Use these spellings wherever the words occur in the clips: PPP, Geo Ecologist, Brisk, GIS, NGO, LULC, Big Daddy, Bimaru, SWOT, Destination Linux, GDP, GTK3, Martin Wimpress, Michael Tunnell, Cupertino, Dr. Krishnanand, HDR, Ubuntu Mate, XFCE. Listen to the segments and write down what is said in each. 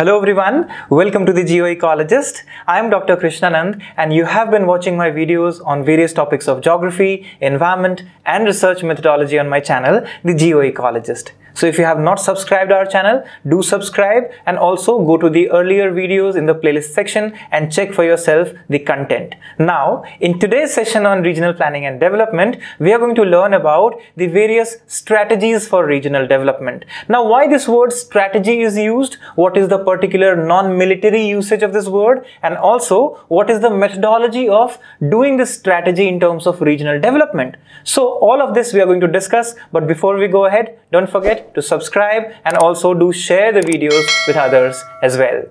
Hello everyone, welcome to the Geo Ecologist. I am Dr. Krishnanand and you have been watching my videos on various topics of geography, environment and research methodology on my channel, the Geo Ecologist. So if you have not subscribed our channel, do subscribe and also go to the earlier videos in the playlist section and check for yourself the content. Now, in today's session on regional planning and development, we are going to learn about the various strategies for regional development. Now, why this word strategy is used, what is the particular non-military usage of this word, and also what is the methodology of doing this strategy in terms of regional development. So all of this we are going to discuss, but before we go ahead, don't forget to subscribe and also do share the videos with others as well.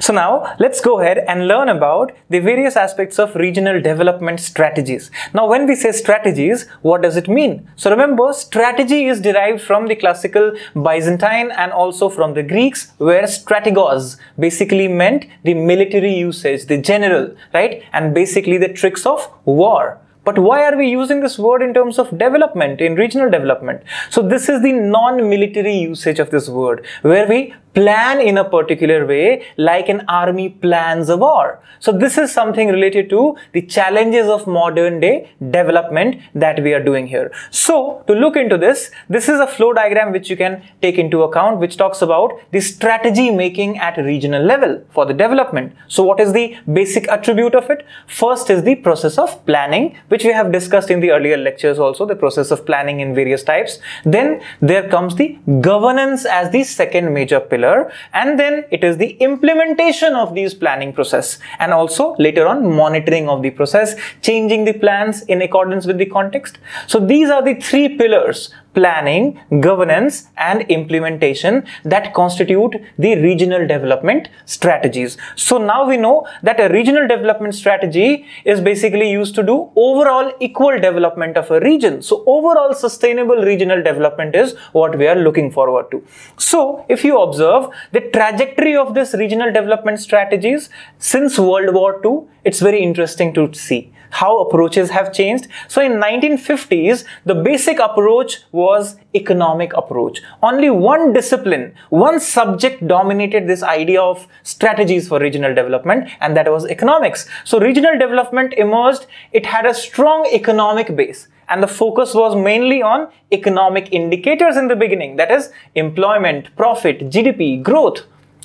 So now let's go ahead and learn about the various aspects of regional development strategies. Now when we say strategies, what does it mean? So remember, strategy is derived from the classical Byzantine and also from the Greeks, where strategos basically meant the military usage, the general, right? And basically the tricks of war. But why are we using this word in terms of development, in regional development? So this is the non-military usage of this word, where we plan in a particular way, like an army plans a war. So this is something related to the challenges of modern day development that we are doing here. So to look into this is a flow diagram which you can take into account, which talks about the strategy making at regional level for the development. So what is the basic attribute of it? First is the process of planning, which we have discussed in the earlier lectures also, the process of planning in various types. Then there comes the governance as the second major pillar, and then it is the implementation of these planning process, and also later on monitoring of the process, changing the plans in accordance with the context. So these are the three pillars: planning, governance and implementation, that constitute the regional development strategies. So now we know that a regional development strategy is basically used to do overall equal development of a region. So overall sustainable regional development is what we are looking forward to. So if you observe the trajectory of this regional development strategies since World War II, it's very interesting to see how approaches have changed. So in 1950s, the basic approach was economic approach. Only one discipline, one subject dominated this idea of strategies for regional development, and that was economics. So regional development emerged, it had a strong economic base. And the focus was mainly on economic indicators in the beginning, that is employment, profit, GDP, growth,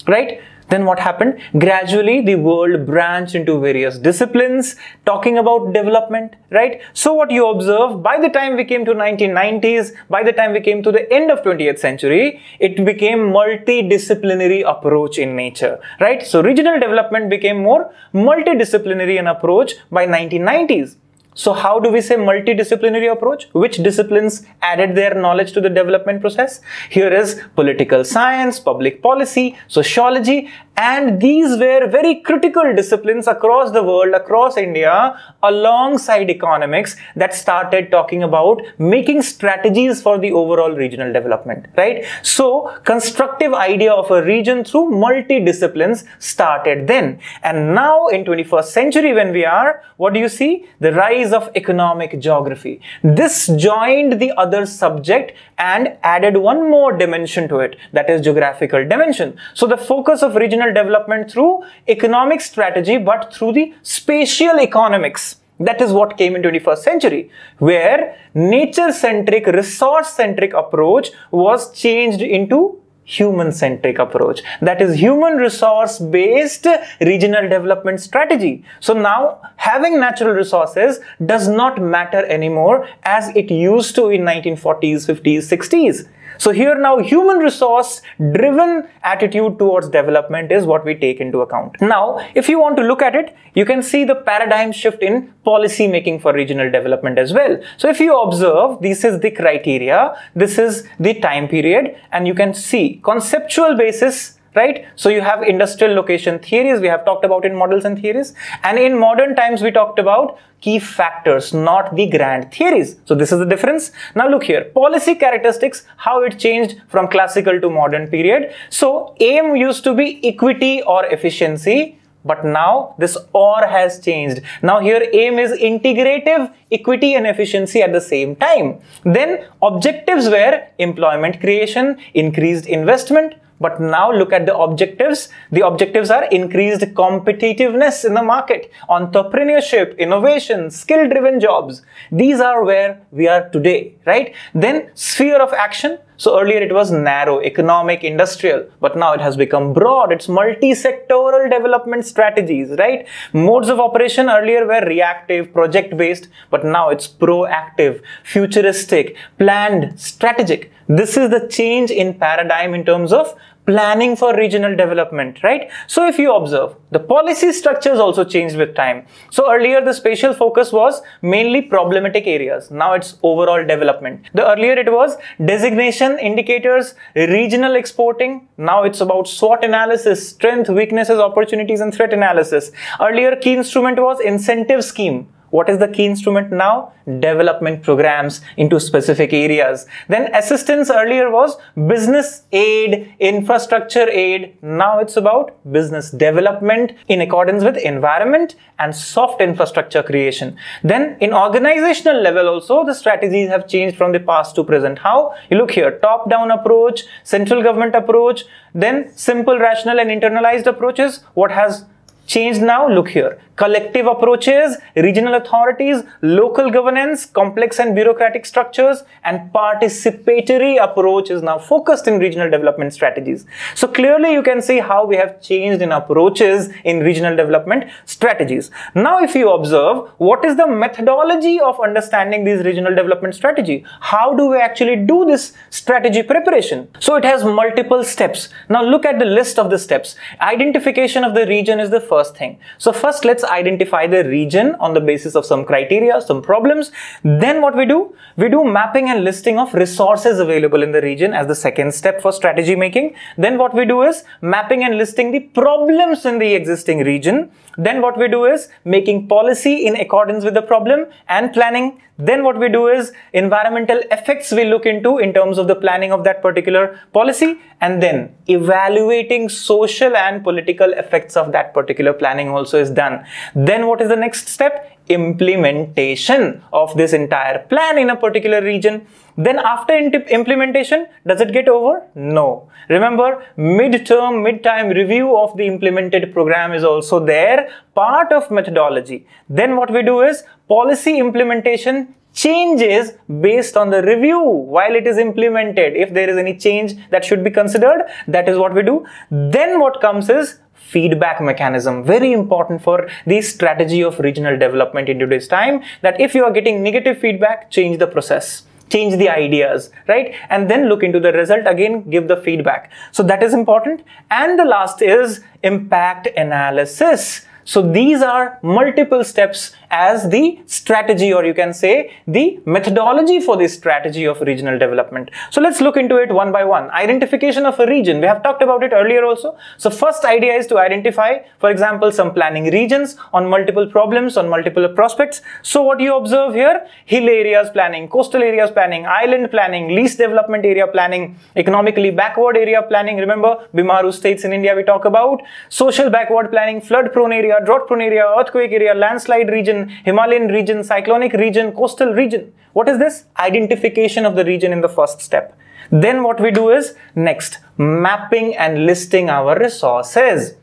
right? Then what happened? Gradually the world branched into various disciplines talking about development, right? So what you observe, by the time we came to 1990s, by the time we came to the end of 20th century, it became multidisciplinary approach in nature, right? So regional development became more multidisciplinary an approach by 1990s. So how do we say multidisciplinary approach? Which disciplines added their knowledge to the development process? Here is political science, public policy, sociology, and these were very critical disciplines across the world, across India, alongside economics, that started talking about making strategies for the overall regional development, right? So constructive idea of a region through multidisciplines started then. And now in 21st century when we are, what do you see? The rise of economic geography. This joined the other subject and added one more dimension to it, that is geographical dimension. So the focus of regional development through economic strategy, but through the spatial economics, that is what came in 21st century, where nature-centric, resource-centric approach was changed into human-centric approach, that is human resource-based regional development strategy. So now having natural resources does not matter anymore as it used to in 1940s, 50s, 60s. So here now human resource driven attitude towards development is what we take into account. Now if you want to look at it, you can see the paradigm shift in policy making for regional development as well. So if you observe, this is the criteria, this is the time period, and you can see conceptual basis, right? So you have industrial location theories, we have talked about in models and theories, and in modern times we talked about key factors, not the grand theories. So this is the difference. Now look here, policy characteristics, how it changed from classical to modern period. So aim used to be equity or efficiency, But now this OR has changed. Now here aim is integrative, equity and efficiency at the same time. Then objectives were employment creation, increased investment. But now look at the objectives. The objectives are increased competitiveness in the market, entrepreneurship, innovation, skill-driven jobs. These are where we are today, right? Then sphere of action. So earlier it was narrow, economic, industrial, but now it has become broad. It's multi-sectoral development strategies, right? Modes of operation earlier were reactive, project-based, but now it's proactive, futuristic, planned, strategic. This is the change in paradigm in terms of planning for regional development, right? So if you observe, the policy structures also changed with time. So earlier the spatial focus was mainly problematic areas. Now it's overall development. The earlier it was designation, indicators, regional exporting. Now it's about SWOT analysis, strength, weaknesses, opportunities and threat analysis. Earlier key instrument was incentive scheme. What is the key instrument now? Development programs into specific areas. Then assistance earlier was business aid, infrastructure aid. Now it's about business development in accordance with environment and soft infrastructure creation. Then in organizational level also, the strategies have changed from the past to present. How? You look here, top-down approach, central government approach, then simple, rational and internalized approaches. What has changed now? Look here. Collective approaches, regional authorities, local governance, complex and bureaucratic structures, and participatory approach is now focused in regional development strategies. So clearly you can see how we have changed in approaches in regional development strategies. Now if you observe, what is the methodology of understanding these regional development strategy? How do we actually do this strategy preparation? So it has multiple steps. Now look at the list of the steps. Identification of the region is the first thing. So first let's identify the region on the basis of some criteria, some problems. Then what we do? We do mapping and listing of resources available in the region as the second step for strategy making. Then what we do is mapping and listing the problems in the existing region. Then what we do is making policy in accordance with the problem and planning. Then what we do is environmental effects we look into in terms of the planning of that particular policy, and then evaluating social and political effects of that particular planning also is done. Then what is the next step? Implementation of this entire plan in a particular region. Then after implementation, does it get over? No. Remember, mid-term, mid-time review of the implemented program is also there, part of methodology. Then what we do is policy implementation changes based on the review while it is implemented. If there is any change that should be considered, that is what we do. Then what comes is feedback mechanism, very important for the strategy of regional development in today's time, that if you are getting negative feedback, change the process, change the ideas, right? And then look into the result again, give the feedback. So that is important. And the last is impact analysis. So these are multiple steps as the strategy, or you can say the methodology for the strategy of regional development. So let's look into it one by one. Identification of a region. We have talked about it earlier also. So first idea is to identify, for example, some planning regions on multiple problems, on multiple prospects. So what you observe here, hill areas planning, coastal areas planning, island planning, least development area planning, economically backward area planning. Remember, Bimaru states in India we talk about, social backward planning, flood prone area, drought prone area, earthquake area, landslide region, Himalayan region, cyclonic region, coastal region. What is this? Identification of the region in the first step. Then what we do is next, mapping and listing our resources.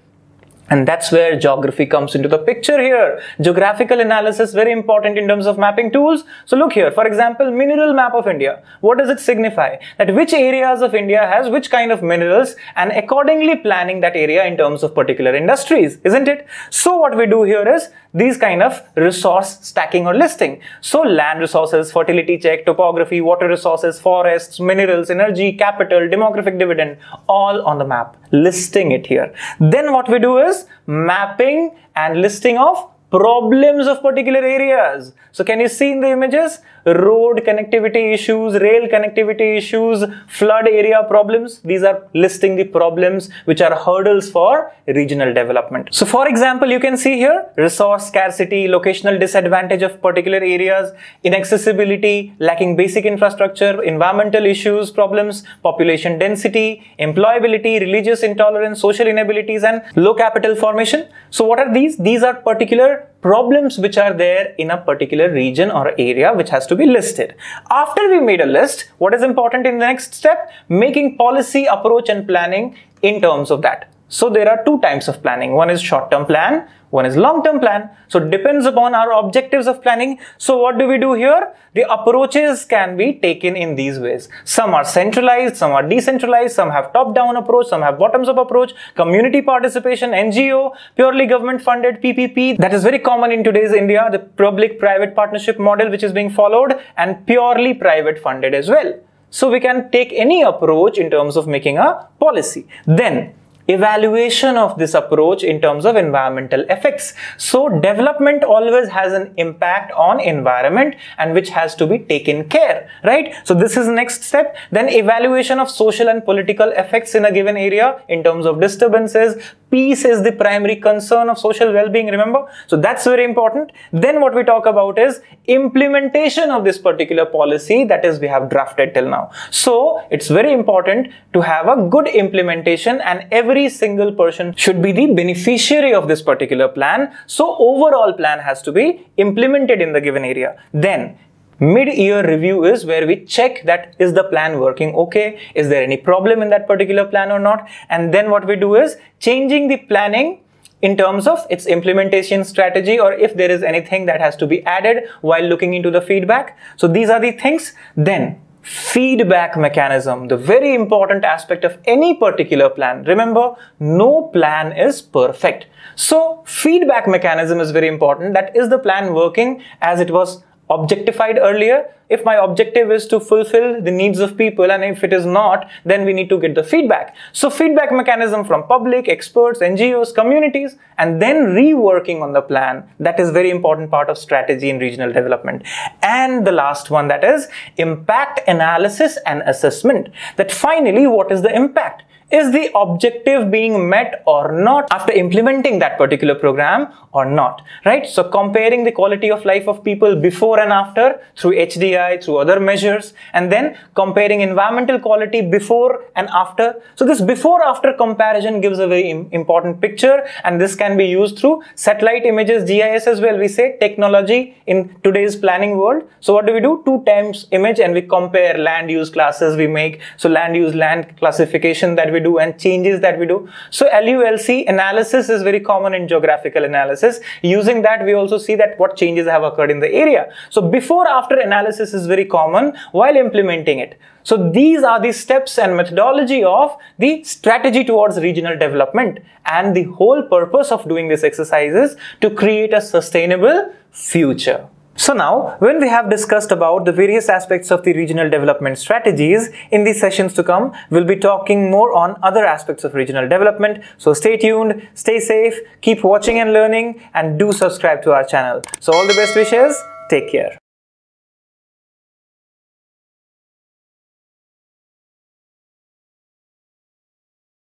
And that's where geography comes into the picture here. Geographical analysis, very important in terms of mapping tools. So look here, for example, mineral map of India. What does it signify? That which areas of India has which kind of minerals, and accordingly planning that area in terms of particular industries, isn't it? So what we do here is these kind of resource stacking or listing. So land resources, fertility check, topography, water resources, forests, minerals, energy, capital, demographic dividend, all on the map, listing it here. Then what we do is mapping and listing of problems of particular areas. So can you see in the images? Road connectivity issues, rail connectivity issues, flood area problems. These are listing the problems which are hurdles for regional development. So for example, you can see here resource scarcity, locational disadvantage of particular areas, inaccessibility, lacking basic infrastructure, environmental issues, problems, population density, employability, religious intolerance, social inabilities, and low capital formation. So what are these? These are particular problems which are there in a particular region or area which has to be listed. After we made a list, what is important in the next step? Making policy, approach and planning in terms of that. So there are two types of planning. One is short-term plan, one is long-term plan. So it depends upon our objectives of planning. So what do we do here? The approaches can be taken in these ways. Some are centralized, some are decentralized, some have top-down approach, some have bottoms-up approach, community participation, NGO, purely government-funded, PPP. That is very common in today's India, the public-private partnership model which is being followed, and purely private-funded as well. So we can take any approach in terms of making a policy. Then, evaluation of this approach in terms of environmental effects. So development always has an impact on environment and which has to be taken care, right? So this is the next step. Then evaluation of social and political effects in a given area in terms of disturbances. Peace is the primary concern of social well-being, remember? So that's very important. Then what we talk about is implementation of this particular policy that is we have drafted till now. So it's very important to have a good implementation, and every single person should be the beneficiary of this particular plan. So overall plan has to be implemented in the given area. Then mid-year review is where we check that is the plan working okay, is there any problem in that particular plan or not, and then what we do is changing the planning in terms of its implementation strategy, or if there is anything that has to be added while looking into the feedback. So these are the things. Then feedback mechanism, the very important aspect of any particular plan. Remember, no plan is perfect. So feedback mechanism is very important. That is the plan working as it was objectified earlier. If my objective is to fulfill the needs of people, and if it is not, then we need to get the feedback. So feedback mechanism from public, experts, NGOs, communities, and then reworking on the plan. That is very important part of strategy in regional development. And the last one, that is impact analysis and assessment. That finally, what is the impact? Is the objective being met or not after implementing that particular program or not, right? So comparing the quality of life of people before and after through HDR, through other measures, and then comparing environmental quality before and after. So this before-after comparison gives a very important picture, and this can be used through satellite images, GIS as well. We say technology in today's planning world. So what do? 2x image, and we compare land use classes we make. So land use, land classification that we do and changes that we do. So LULC analysis is very common in geographical analysis. Using that, we also see that what changes have occurred in the area. So before after analysis is very common while implementing it. So these are the steps and methodology of the strategy towards regional development, and the whole purpose of doing this exercise is to create a sustainable future. So now, when we have discussed about the various aspects of the regional development strategies, in the sessions to come, we'll be talking more on other aspects of regional development. So stay tuned, stay safe, keep watching and learning, and do subscribe to our channel. So all the best wishes, take care.